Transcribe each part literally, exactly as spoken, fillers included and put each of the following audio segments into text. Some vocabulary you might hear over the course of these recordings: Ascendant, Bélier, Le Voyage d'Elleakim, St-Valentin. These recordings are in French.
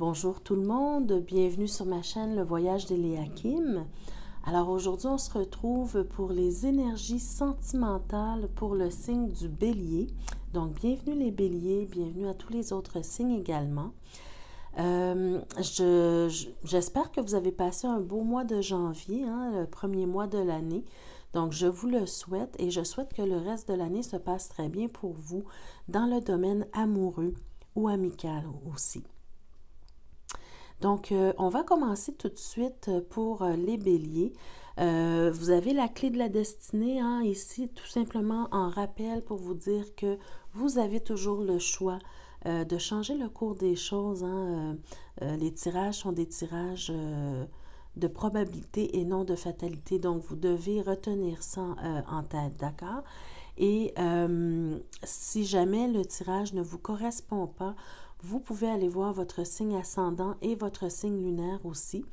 Bonjour tout le monde, bienvenue sur ma chaîne Le Voyage d'Elleakim. Alors aujourd'hui on se retrouve pour les énergies sentimentales pour le signe du Bélier. Donc bienvenue les Béliers, bienvenue à tous les autres signes également. Euh, je, je, j'espère que vous avez passé un beau mois de janvier, hein, le premier mois de l'année. Donc, je vous le souhaite et je souhaite que le reste de l'année se passe très bien pour vous dans le domaine amoureux ou amical aussi. Donc, euh, on va commencer tout de suite pour les Béliers. Euh, vous avez la clé de la destinée, hein, ici, tout simplement en rappel pour vous dire que vous avez toujours le choix euh, de changer le cours des choses. Hein, euh, euh, les tirages sont des tirages... Euh, de probabilité et non de fatalité. Donc, vous devez retenir ça euh, en tête, d'accord? Et euh, si jamais le tirage ne vous correspond pas, vous pouvez aller voir votre signe ascendant et votre signe lunaire aussi,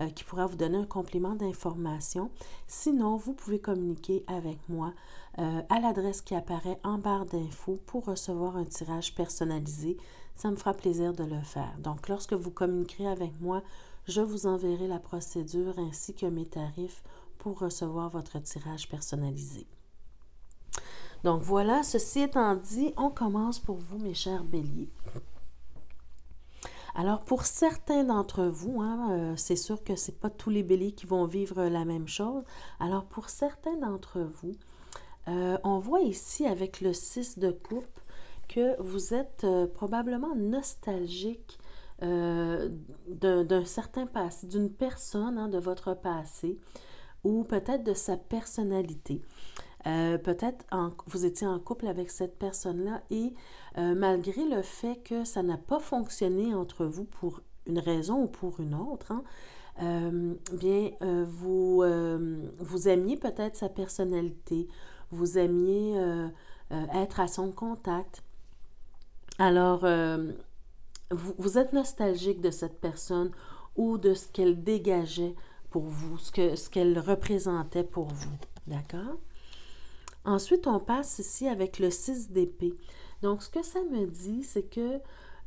euh, qui pourra vous donner un complément d'information. Sinon, vous pouvez communiquer avec moi euh, à l'adresse qui apparaît en barre d'infos pour recevoir un tirage personnalisé. Ça me fera plaisir de le faire. Donc, lorsque vous communiquerez avec moi, je vous enverrai la procédure ainsi que mes tarifs pour recevoir votre tirage personnalisé. Donc voilà, ceci étant dit, on commence pour vous, mes chers Béliers. Alors pour certains d'entre vous, hein, euh, c'est sûr que ce n'est pas tous les Béliers qui vont vivre la même chose. Alors pour certains d'entre vous, euh, on voit ici avec le six de coupe que vous êtes euh, probablement nostalgique Euh, d'un certain passé, d'une personne, hein, de votre passé, ou peut-être de sa personnalité. Euh, peut-être vous étiez en couple avec cette personne-là et euh, malgré le fait que ça n'a pas fonctionné entre vous pour une raison ou pour une autre, hein, euh, bien, euh, vous, euh, vous aimiez peut-être sa personnalité, vous aimiez euh, euh, être à son contact. Alors, euh, Vous, vous êtes nostalgique de cette personne ou de ce qu'elle dégageait pour vous, ce que, ce qu'elle représentait pour vous, d'accord? Ensuite, on passe ici avec le six d'épée. Donc, ce que ça me dit, c'est que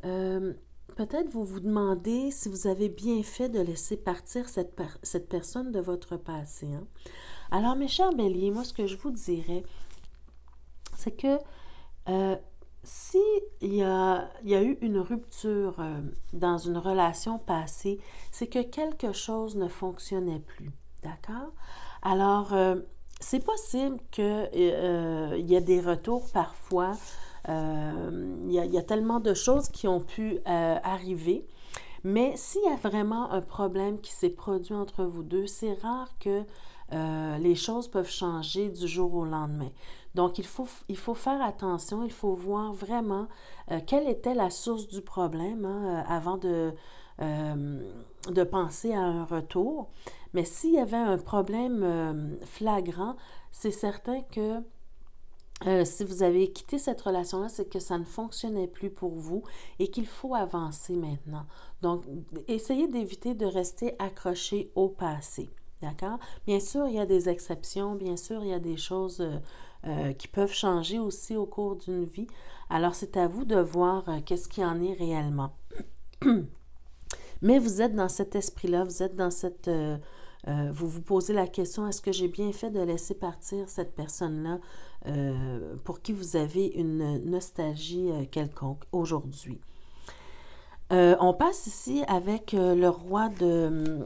euh, peut-être vous vous demandez si vous avez bien fait de laisser partir cette, per cette personne de votre passé. Hein? Alors, mes chers Béliers, moi, ce que je vous dirais, c'est que... Euh, S'il y a, il y a eu une rupture euh, dans une relation passée, c'est que quelque chose ne fonctionnait plus, d'accord? Alors, euh, c'est possible qu'il euh, y a des retours parfois. Euh, il y a, il y a tellement de choses qui ont pu euh, arriver. Mais s'il y a vraiment un problème qui s'est produit entre vous deux, c'est rare que euh, les choses peuvent changer du jour au lendemain. Donc, il faut, il faut faire attention, il faut voir vraiment euh, quelle était la source du problème, hein, avant de, euh, de penser à un retour. Mais s'il y avait un problème euh, flagrant, c'est certain que Euh, si vous avez quitté cette relation-là, c'est que ça ne fonctionnait plus pour vous et qu'il faut avancer maintenant. Donc, essayez d'éviter de rester accroché au passé, d'accord? Bien sûr, il y a des exceptions, bien sûr, il y a des choses euh, euh, qui peuvent changer aussi au cours d'une vie. Alors, c'est à vous de voir euh, qu'est-ce qu'il en est réellement. Mais vous êtes dans cet esprit-là, vous êtes dans cette... Euh, Euh, vous vous posez la question, est-ce que j'ai bien fait de laisser partir cette personne-là euh, pour qui vous avez une nostalgie euh, quelconque aujourd'hui? Euh, on passe ici avec euh, le roi de,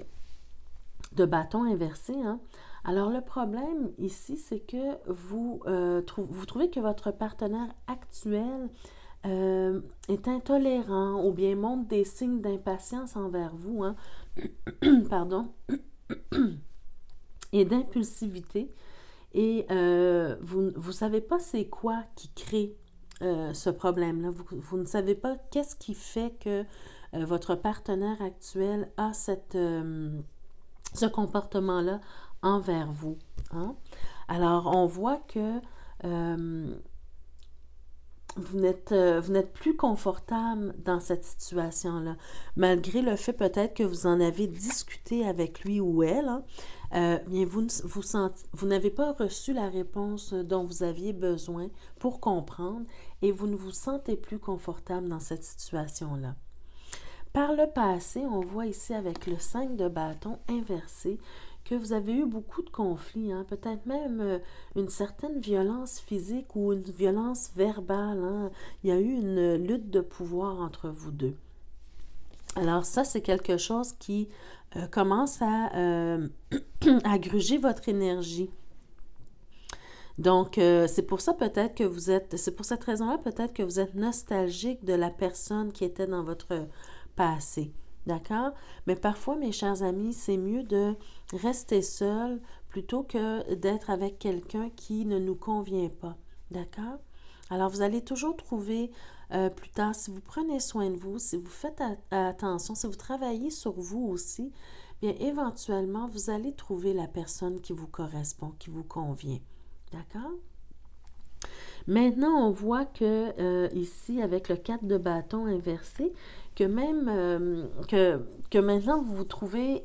de bâton inversé. Hein? Alors, le problème ici, c'est que vous, euh, trou- vous trouvez que votre partenaire actuel euh, est intolérant ou bien montre des signes d'impatience envers vous. Hein? Pardon. Et d'impulsivité et euh, vous ne savez pas c'est quoi qui crée euh, ce problème-là. Vous, vous ne savez pas qu'est-ce qui fait que euh, votre partenaire actuel a cette, euh, ce comportement-là envers vous. Hein? Alors, on voit que euh, vous n'êtes euh, vous n'êtes plus confortable dans cette situation-là, malgré le fait peut-être que vous en avez discuté avec lui ou elle, hein, euh, bien vous, vous, vous n'avez pas reçu la réponse dont vous aviez besoin pour comprendre et vous ne vous sentez plus confortable dans cette situation-là. Par le passé, on voit ici avec le cinq de bâton inversé que vous avez eu beaucoup de conflits, hein, peut-être même une certaine violence physique ou une violence verbale. Hein. Il y a eu une lutte de pouvoir entre vous deux. Alors ça, c'est quelque chose qui euh, commence à, euh, à gruger votre énergie. Donc, euh, c'est pour ça peut-être que vous êtes, c'est pour cette raison-là peut-être que vous êtes nostalgique de la personne qui était dans votre passé, d'accord? Mais parfois, mes chers amis, c'est mieux de rester seul plutôt que d'être avec quelqu'un qui ne nous convient pas, d'accord? Alors, vous allez toujours trouver euh, plus tard, si vous prenez soin de vous, si vous faites attention, si vous travaillez sur vous aussi, bien éventuellement, vous allez trouver la personne qui vous correspond, qui vous convient. D'accord? Maintenant, on voit que euh, ici, avec le quatre de bâton inversé, que même euh, que, que maintenant, vous vous trouvez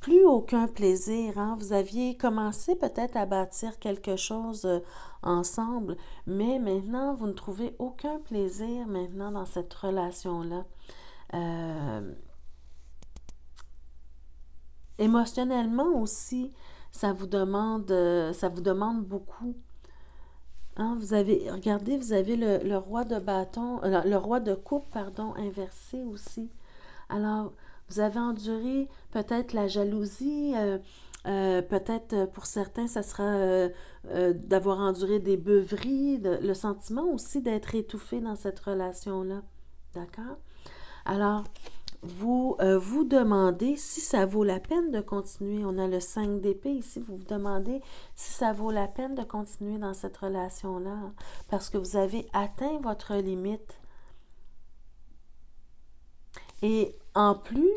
plus aucun plaisir. Hein? Vous aviez commencé peut-être à bâtir quelque chose euh, ensemble, mais maintenant, vous ne trouvez aucun plaisir maintenant dans cette relation-là. Euh, émotionnellement aussi, ça vous demande, ça vous demande beaucoup. Hein, vous avez, regardez, vous avez le, le roi de bâton, le, le roi de coupe, pardon, inversé aussi. Alors, vous avez enduré peut-être la jalousie, euh, euh, peut-être pour certains, ça sera euh, euh, d'avoir enduré des beuveries, de, le sentiment aussi d'être étouffé dans cette relation-là. D'accord? Alors, vous euh, vous demandez si ça vaut la peine de continuer. On a le cinq d'épée ici. Vous vous demandez si ça vaut la peine de continuer dans cette relation-là, hein, parce que vous avez atteint votre limite. Et en plus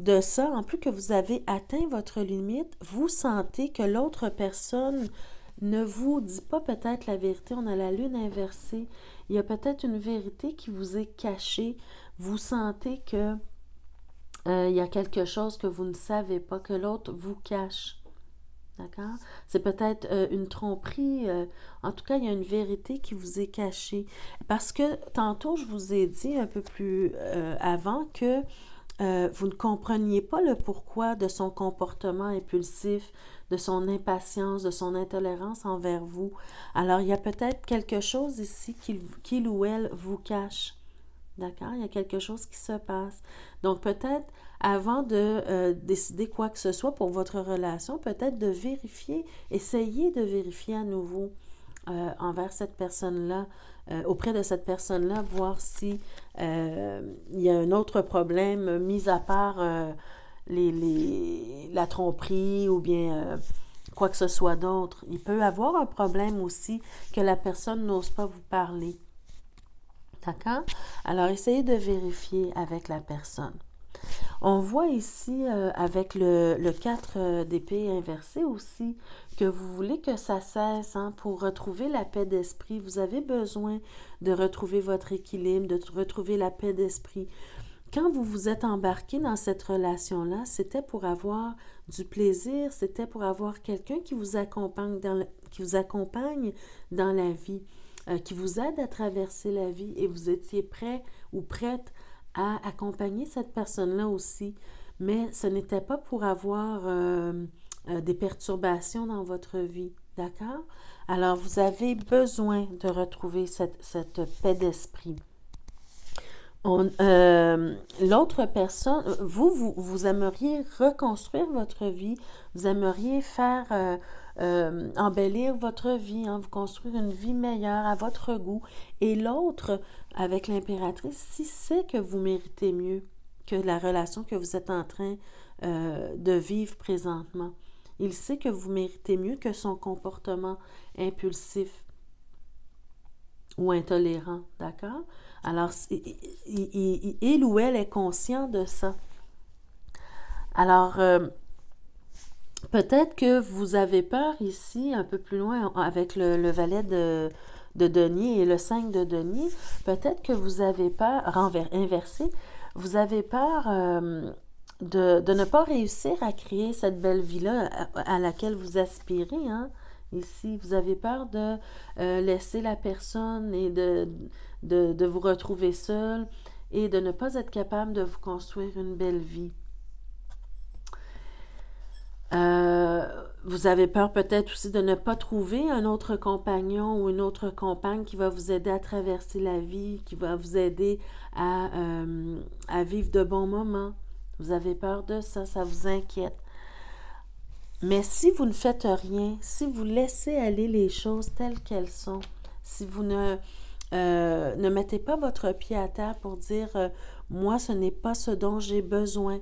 de ça, en plus que vous avez atteint votre limite, vous sentez que l'autre personne ne vous dit pas peut-être la vérité. On a la lune inversée. Il y a peut-être une vérité qui vous est cachée. Vous sentez que Euh, il y a quelque chose que vous ne savez pas, que l'autre vous cache. D'accord? C'est peut-être euh, une tromperie. Euh, en tout cas, il y a une vérité qui vous est cachée. Parce que tantôt, je vous ai dit un peu plus euh, avant que euh, vous ne compreniez pas le pourquoi de son comportement impulsif, de son impatience, de son intolérance envers vous. Alors, il y a peut-être quelque chose ici qu'il qu'il ou elle vous cache. D'accord? Il y a quelque chose qui se passe. Donc, peut-être, avant de euh, décider quoi que ce soit pour votre relation, peut-être de vérifier, essayer de vérifier à nouveau euh, envers cette personne-là, euh, auprès de cette personne-là, voir si euh, il y a un autre problème, mis à part euh, les, les, la tromperie ou bien euh, quoi que ce soit d'autre. Il peut y avoir un problème aussi que la personne n'ose pas vous parler. D'accord? Alors, essayez de vérifier avec la personne. On voit ici, euh, avec le, le quatre d'épée inversé aussi, que vous voulez que ça cesse, hein, pour retrouver la paix d'esprit. Vous avez besoin de retrouver votre équilibre, de retrouver la paix d'esprit. Quand vous vous êtes embarqué dans cette relation-là, c'était pour avoir du plaisir, c'était pour avoir quelqu'un qui vous accompagne dans la, qui vous accompagne dans la vie, qui vous aide à traverser la vie, et vous étiez prêt ou prête à accompagner cette personne-là aussi. Mais ce n'était pas pour avoir euh, des perturbations dans votre vie, d'accord? Alors, vous avez besoin de retrouver cette, cette paix d'esprit. Euh, l'autre personne, vous, vous, vous aimeriez reconstruire votre vie, vous aimeriez faire... Euh, Euh, embellir votre vie, hein, vous construire une vie meilleure à votre goût. Et l'autre, avec l'impératrice, si c'est que vous méritez mieux que la relation que vous êtes en train euh, de vivre présentement. Il sait que vous méritez mieux que son comportement impulsif ou intolérant, d'accord? Alors, il, il, il ou elle est conscient de ça. Alors, euh, peut-être que vous avez peur ici, un peu plus loin, avec le, le valet de, de denier et le cinq de denier, peut-être que vous avez peur, renver, inversé, vous avez peur euh, de, de ne pas réussir à créer cette belle vie-là à, à laquelle vous aspirez, hein, ici. Vous avez peur de euh, laisser la personne et de, de, de vous retrouver seul et de ne pas être capable de vous construire une belle vie. Euh, vous avez peur peut-être aussi de ne pas trouver un autre compagnon ou une autre compagne qui va vous aider à traverser la vie, qui va vous aider à, euh, à vivre de bons moments. Vous avez peur de ça, ça vous inquiète. Mais si vous ne faites rien, si vous laissez aller les choses telles qu'elles sont, si vous ne, euh, ne mettez pas votre pied à terre pour dire euh, « moi, ce n'est pas ce dont j'ai besoin »,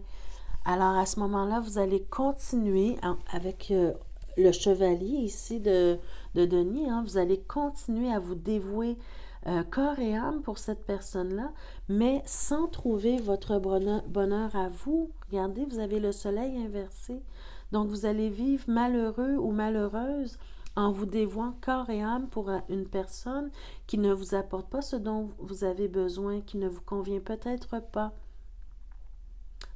alors, à ce moment-là, vous allez continuer en, avec euh, le chevalier ici de, de Denis. Hein, vous allez continuer à vous dévouer euh, corps et âme pour cette personne-là, mais sans trouver votre bonheur, bonheur à vous. Regardez, vous avez le soleil inversé. Donc, vous allez vivre malheureux ou malheureuse en vous dévouant corps et âme pour une personne qui ne vous apporte pas ce dont vous avez besoin, qui ne vous convient peut-être pas.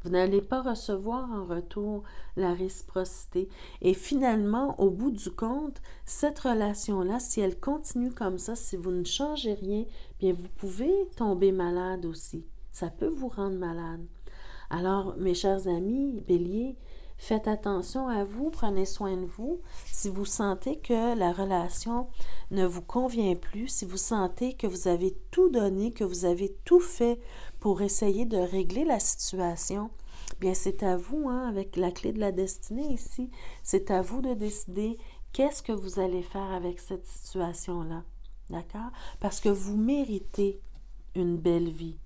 Vous n'allez pas recevoir en retour la réciprocité. Et finalement, au bout du compte, cette relation-là, si elle continue comme ça, si vous ne changez rien, bien vous pouvez tomber malade aussi. Ça peut vous rendre malade. Alors, mes chers amis béliers, faites attention à vous, prenez soin de vous. Si vous sentez que la relation ne vous convient plus, si vous sentez que vous avez tout donné, que vous avez tout fait pour essayer de régler la situation, bien c'est à vous, hein, avec la clé de la destinée ici, c'est à vous de décider qu'est-ce que vous allez faire avec cette situation-là, d'accord? Parce que vous méritez une belle vie.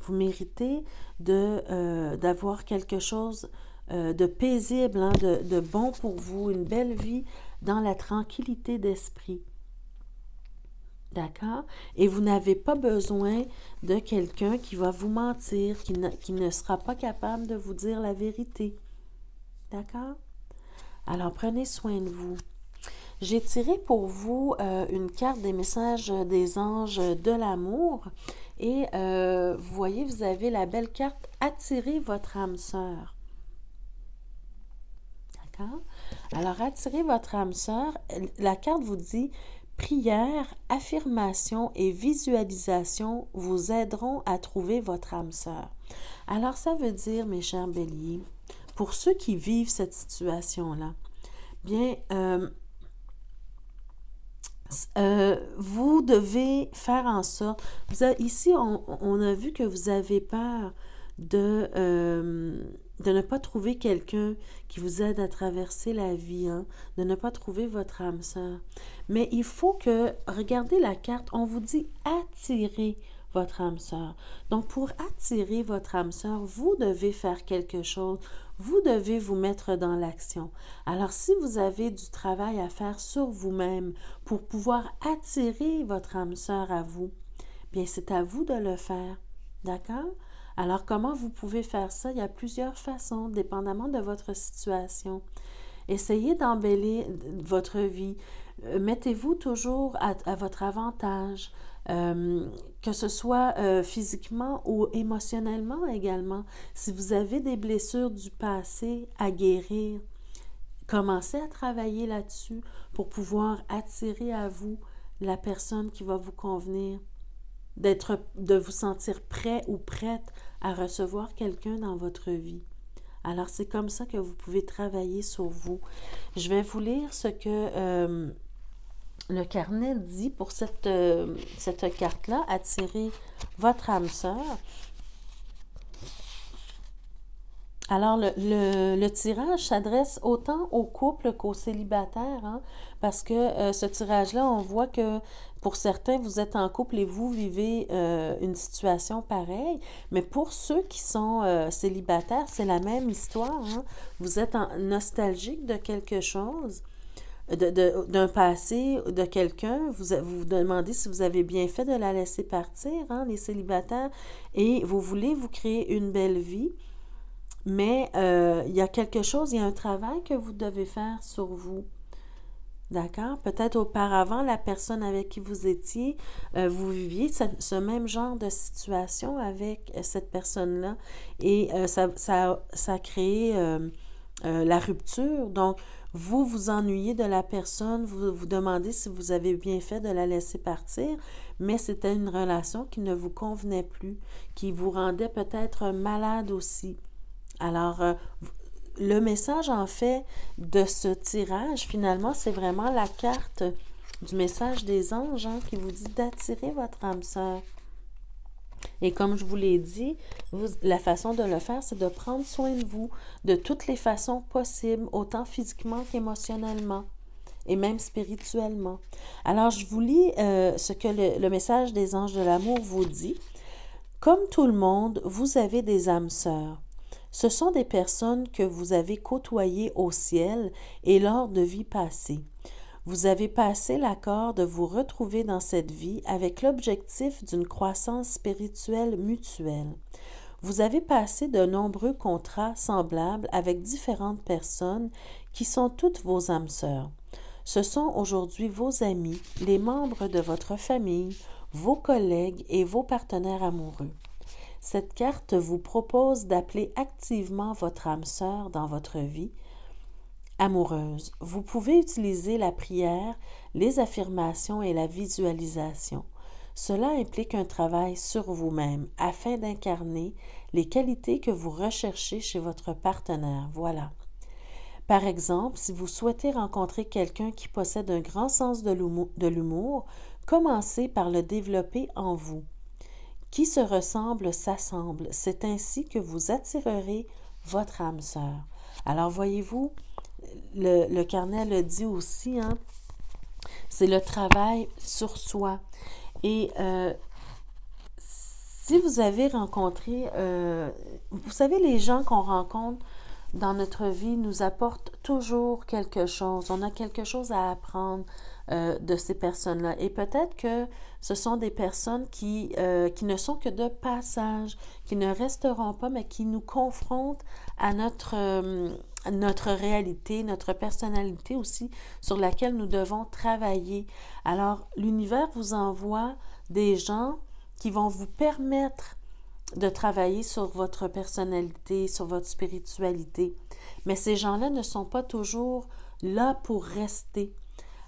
Vous méritez de, euh, d'avoir quelque chose Euh, de paisible, hein, de, de bon pour vous, une belle vie dans la tranquillité d'esprit. D'accord? Et vous n'avez pas besoin de quelqu'un qui va vous mentir, qui ne, qui ne sera pas capable de vous dire la vérité. D'accord? Alors, prenez soin de vous. J'ai tiré pour vous euh, une carte des messages des anges de l'amour. Et euh, vous voyez, vous avez la belle carte « Attirez votre âme sœur ». Alors, attirez votre âme sœur. La carte vous dit « Prière, affirmation et visualisation vous aideront à trouver votre âme sœur. » Alors, ça veut dire, mes chers béliers, pour ceux qui vivent cette situation-là, bien, euh, euh, vous devez faire en sorte... Vous avez, ici, on, on a vu que vous avez peur de... Euh, de ne pas trouver quelqu'un qui vous aide à traverser la vie, hein? De ne pas trouver votre âme sœur. Mais il faut que, regardez la carte, on vous dit « attirer votre âme sœur ». Donc, pour attirer votre âme sœur, vous devez faire quelque chose, vous devez vous mettre dans l'action. Alors, si vous avez du travail à faire sur vous-même pour pouvoir attirer votre âme sœur à vous, bien, c'est à vous de le faire, d'accord? Alors, comment vous pouvez faire ça? Il y a plusieurs façons, dépendamment de votre situation. Essayez d'embellir votre vie. Mettez-vous toujours à, à votre avantage, euh, que ce soit euh, physiquement ou émotionnellement également. Si vous avez des blessures du passé à guérir, commencez à travailler là-dessus pour pouvoir attirer à vous la personne qui va vous convenir, d'être, de vous sentir prêt ou prête à recevoir quelqu'un dans votre vie. Alors, c'est comme ça que vous pouvez travailler sur vous. Je vais vous lire ce que euh, le carnet dit pour cette, euh, cette carte-là, « Attirer votre âme sœur ». Alors, le, le, le tirage s'adresse autant aux couples qu'aux célibataires, hein, parce que euh, ce tirage-là, on voit que pour certains, vous êtes en couple et vous vivez euh, une situation pareille, mais pour ceux qui sont euh, célibataires, c'est la même histoire, hein. Vous êtes en, nostalgique de quelque chose, de, de, d'un passé, de quelqu'un, vous, vous vous demandez si vous avez bien fait de la laisser partir, hein, les célibataires, et vous voulez vous créer une belle vie. Mais euh, il y a quelque chose, il y a un travail que vous devez faire sur vous, d'accord? Peut-être auparavant, la personne avec qui vous étiez, euh, vous viviez ce, ce même genre de situation avec cette personne-là et euh, ça, ça, ça a créé euh, euh, la rupture. Donc, vous vous ennuyez de la personne, vous vous demandez si vous avez bien fait de la laisser partir, mais c'était une relation qui ne vous convenait plus, qui vous rendait peut-être malade aussi. Alors, euh, le message, en fait, de ce tirage, finalement, c'est vraiment la carte du message des anges hein, qui vous dit d'attirer votre âme sœur. Et comme je vous l'ai dit, vous, la façon de le faire, c'est de prendre soin de vous de toutes les façons possibles, autant physiquement qu'émotionnellement et même spirituellement. Alors, je vous lis euh, ce que le, le message des anges de l'amour vous dit. « Comme tout le monde, vous avez des âmes sœurs. Ce sont des personnes que vous avez côtoyées au ciel et lors de vies passées. Vous avez passé l'accord de vous retrouver dans cette vie avec l'objectif d'une croissance spirituelle mutuelle. Vous avez passé de nombreux contrats semblables avec différentes personnes qui sont toutes vos âmes sœurs. Ce sont aujourd'hui vos amis, les membres de votre famille, vos collègues et vos partenaires amoureux. Cette carte vous propose d'appeler activement votre âme sœur dans votre vie amoureuse. Vous pouvez utiliser la prière, les affirmations et la visualisation. Cela implique un travail sur vous-même afin d'incarner les qualités que vous recherchez chez votre partenaire. Voilà. Par exemple, si vous souhaitez rencontrer quelqu'un qui possède un grand sens de l'humour, commencez par le développer en vous. Qui se ressemble s'assemble. C'est ainsi que vous attirerez votre âme sœur. Alors, voyez-vous, le, le carnet le dit aussi, hein, c'est le travail sur soi. Et euh, si vous avez rencontré, euh, vous savez, les gens qu'on rencontre dans notre vie nous apportent toujours quelque chose. On a quelque chose à apprendre euh, de ces personnes-là. Et peut-être que ce sont des personnes qui, euh, qui ne sont que de passage, qui ne resteront pas, mais qui nous confrontent à notre, euh, à notre réalité, notre personnalité aussi, sur laquelle nous devons travailler. Alors, l'univers vous envoie des gens qui vont vous permettre de travailler sur votre personnalité, sur votre spiritualité. Mais ces gens-là ne sont pas toujours là pour rester.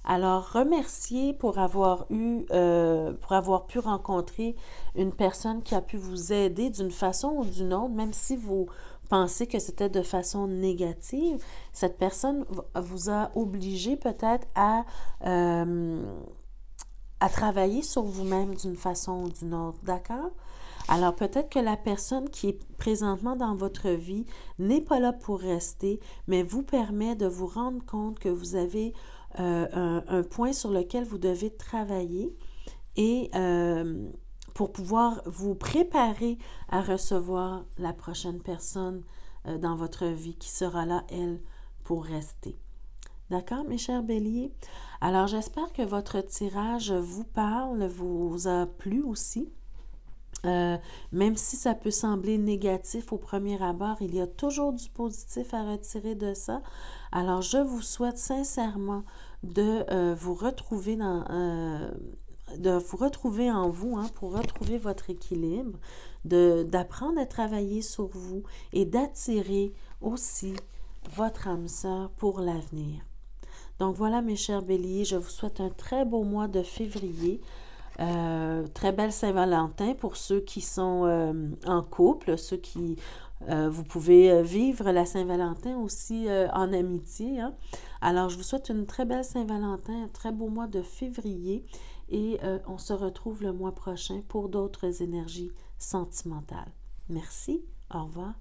Alors, remerciez pour avoir eu, euh, pour avoir pu rencontrer une personne qui a pu vous aider d'une façon ou d'une autre, même si vous pensez que c'était de façon négative. Cette personne vous a obligé peut-être à... Euh, à travailler sur vous-même d'une façon ou d'une autre, d'accord? Alors, peut-être que la personne qui est présentement dans votre vie n'est pas là pour rester, mais vous permet de vous rendre compte que vous avez euh, un, un point sur lequel vous devez travailler et euh, pour pouvoir vous préparer à recevoir la prochaine personne euh, dans votre vie qui sera là, elle, pour rester. D'accord, mes chers béliers? Alors, j'espère que votre tirage vous parle, vous a plu aussi. Euh, même si ça peut sembler négatif au premier abord, il y a toujours du positif à retirer de ça. Alors, je vous souhaite sincèrement de euh, vous retrouver dans... Euh, de vous retrouver en vous, hein, pour retrouver votre équilibre, d'apprendre à travailler sur vous et d'attirer aussi votre âme sœur pour l'avenir. Donc voilà, mes chers béliers, je vous souhaite un très beau mois de février, euh, très belle Saint-Valentin pour ceux qui sont euh, en couple, ceux qui, euh, vous pouvez vivre la Saint-Valentin aussi euh, en amitié, hein. Alors, je vous souhaite une très belle Saint-Valentin, un très beau mois de février et euh, on se retrouve le mois prochain pour d'autres énergies sentimentales. Merci, au revoir.